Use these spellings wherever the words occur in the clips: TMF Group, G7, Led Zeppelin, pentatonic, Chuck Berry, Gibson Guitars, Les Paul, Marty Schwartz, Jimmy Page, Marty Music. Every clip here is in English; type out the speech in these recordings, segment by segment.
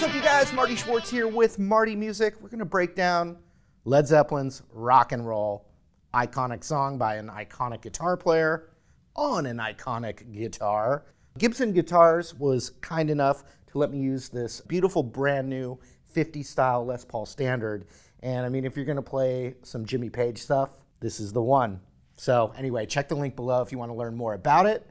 What's up, you guys? Marty Schwartz here with Marty Music. We're going to break down Led Zeppelin's Rock and Roll, iconic song by an iconic guitar player on an iconic guitar. Gibson Guitars was kind enough to let me use this beautiful brand new 50 style Les Paul standard. And I mean, if you're going to play some Jimmy Page stuff, this is the one. So anyway, check the link below if you want to learn more about it.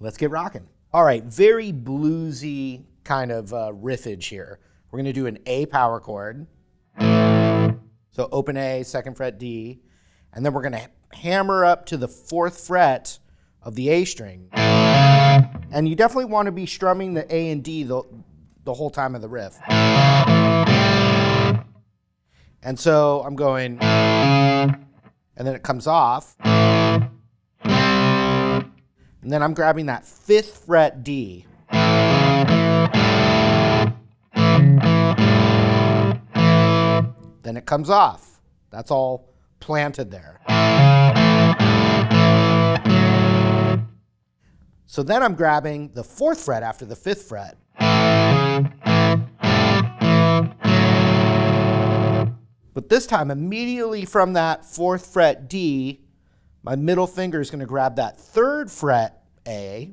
Let's get rocking. All right, very bluesy kind of riffage here. We're gonna do an A power chord. So open A, second fret D, and then we're gonna hammer up to the fourth fret of the A string. And you definitely wanna be strumming the A and D the whole time of the riff. And so I'm going, and then it comes off. And then I'm grabbing that fifth fret D. Then it comes off. That's all planted there. So then I'm grabbing the fourth fret after the fifth fret. But this time, immediately from that fourth fret D, my middle finger is going to grab that third fret A,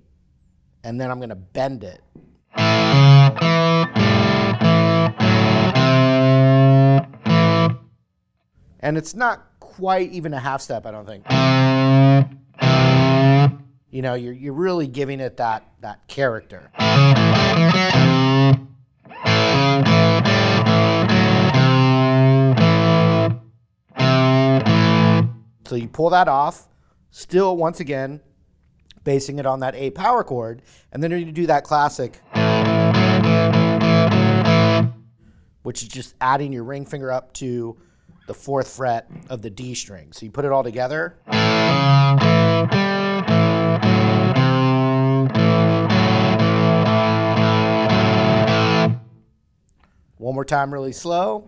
and then I'm going to bend it. And it's not quite even a half step, I don't think. You know, you're really giving it that character. So you pull that off, still once again, basing it on that A power chord, and then you do that classic, which is just adding your ring finger up to the fourth fret of the D string. So you put it all together. One more time, really slow.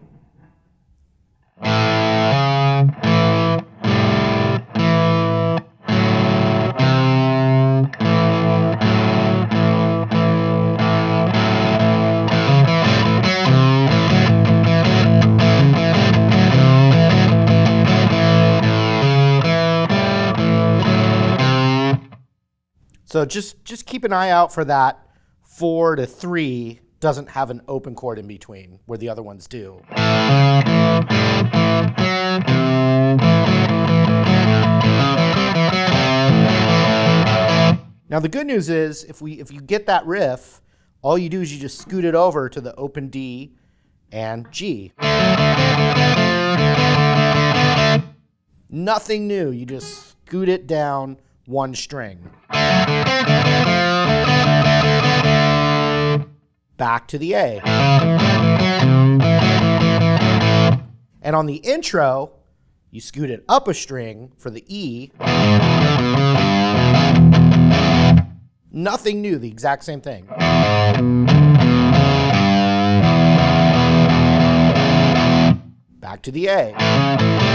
So just keep an eye out for that 4 to 3 doesn't have an open chord in between where the other ones do. Now the good news is if you get that riff, all you do is you just scoot it over to the open D and G. Nothing new, you just scoot it down one string. Back to the A. And on the intro, you scoot it up a string for the E. Nothing new, the exact same thing. Back to the A.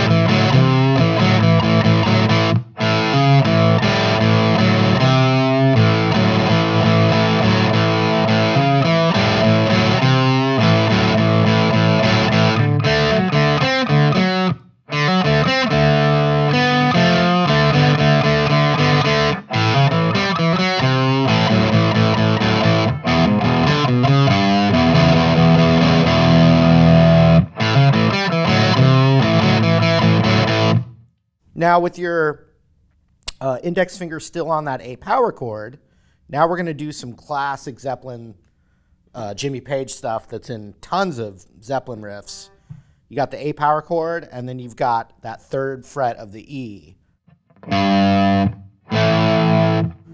Now with your index finger still on that A power chord, now we're going to do some classic Zeppelin, Jimmy Page stuff that's in tons of Zeppelin riffs. You got the A power chord, and then you've got that third fret of the E.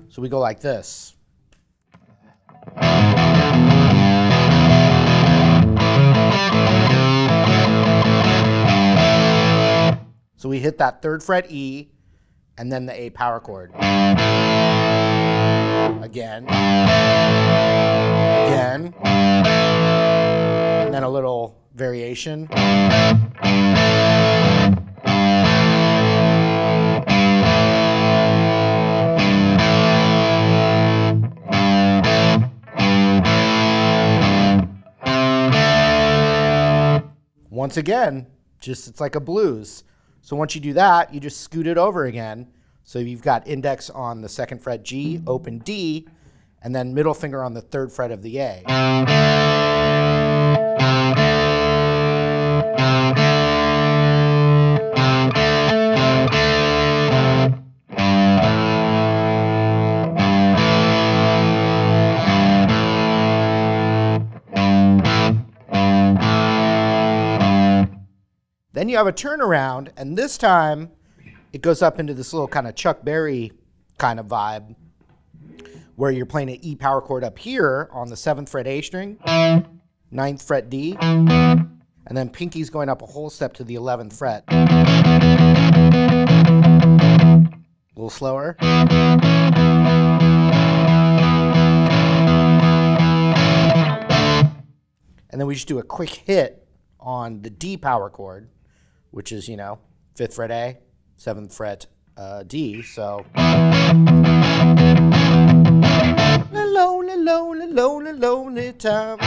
So we go like this. So we hit that third fret E, and then the A power chord. Again. Again. And then a little variation. once again, just it's like a blues. So once you do that, you just scoot it over again. So you've got index on the 2nd fret G, open D, and then middle finger on the 3rd fret of the A. Then you have a turnaround, and this time it goes up into this little kind of Chuck Berry kind of vibe, where you're playing an E power chord up here on the 7th fret A string, 9th fret D, and then pinky's going up a whole step to the 11th fret. A little slower. And then we just do a quick hit on the D power chord, which is, you know, 5th fret A, 7th fret D, so. Lonely, lonely, lonely, lonely time.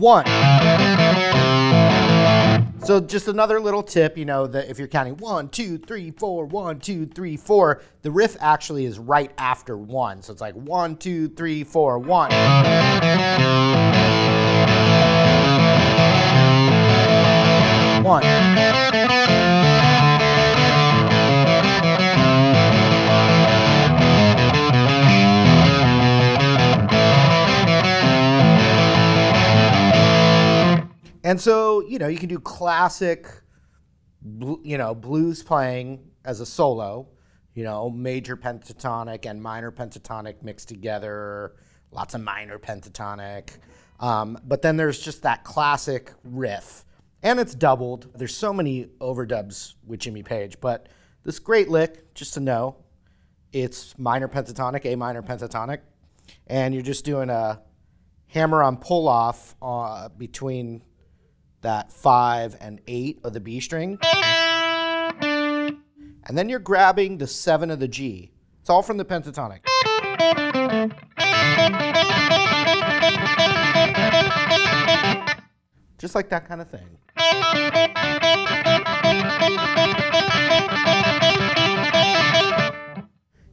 One. So just another little tip, you know, that if you're counting 1, 2, 3, 4, 1, 2, 3, 4, the riff actually is right after 1. So it's like 1, 2, 3, 4, 1. And so, you know, you can do classic, you know, blues playing as a solo, you know, major pentatonic and minor pentatonic mixed together, lots of minor pentatonic. But then there's just that classic riff, and it's doubled. There's so many overdubs with Jimmy Page, but this great lick, just to know, it's minor pentatonic, A minor pentatonic, and you're just doing a hammer-on pull-off between that 5 and 8 of the B string. And then you're grabbing the 7 of the G. It's all from the pentatonic. Just like that kind of thing.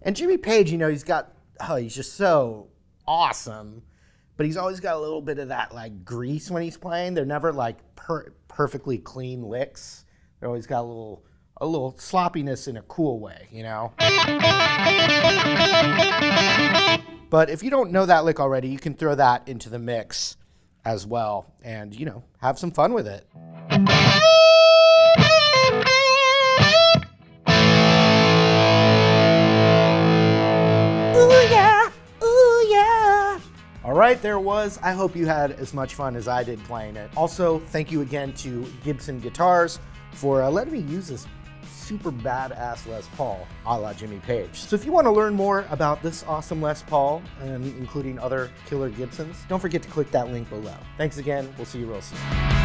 And Jimmy Page, you know, he's got, oh, he's just so awesome. But he's always got a little bit of that like grease when he's playing. They're never like perfectly clean licks. They're always got a little sloppiness in a cool way, you know? But if you don't know that lick already, you can throw that into the mix as well and, you know, have some fun with it. Alright, there was. I hope you had as much fun as I did playing it. Also, thank you again to Gibson Guitars for letting me use this super badass Les Paul a la Jimmy Page. So if you want to learn more about this awesome Les Paul, and including other killer Gibsons, don't forget to click that link below. Thanks again, we'll see you real soon.